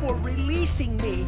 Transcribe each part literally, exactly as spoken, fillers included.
for releasing me.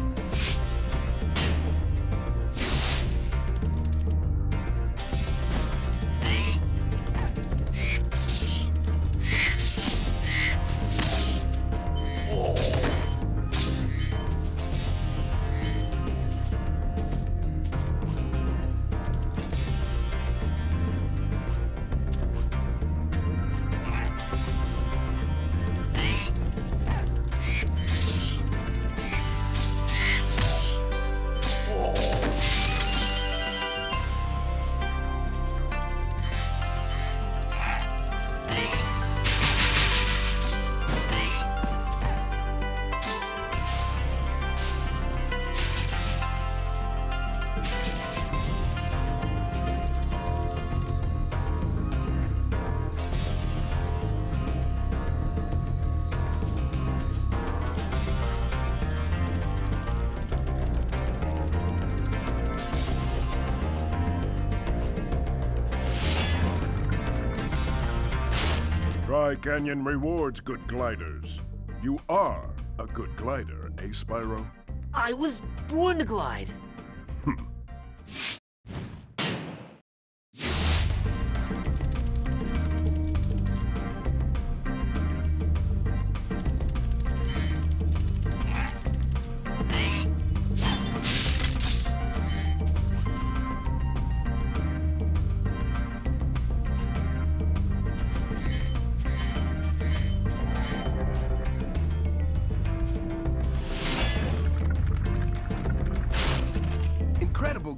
Dry Canyon rewards good gliders. You are a good glider, eh, Spyro? I was born to glide. Hmm.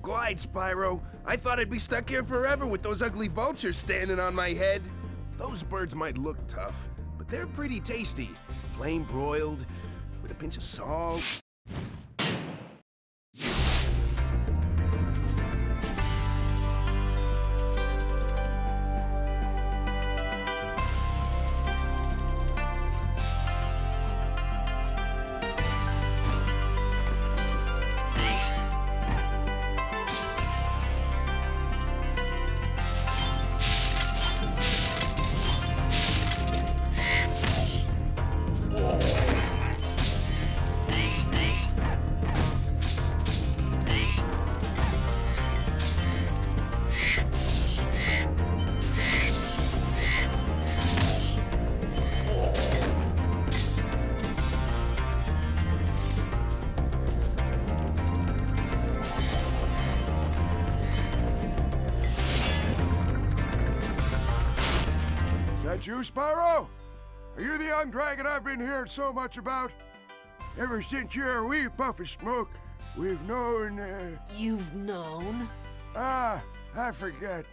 Glide, Spyro. I thought I'd be stuck here forever with those ugly vultures standing on my head. Those birds might look tough, but they're pretty tasty. Flame broiled, with a pinch of salt. You, Spyro? Are you the young dragon I've been hearing so much about? Ever since you're a wee puff of smoke, we've known... Uh... You've known? Ah, I forget.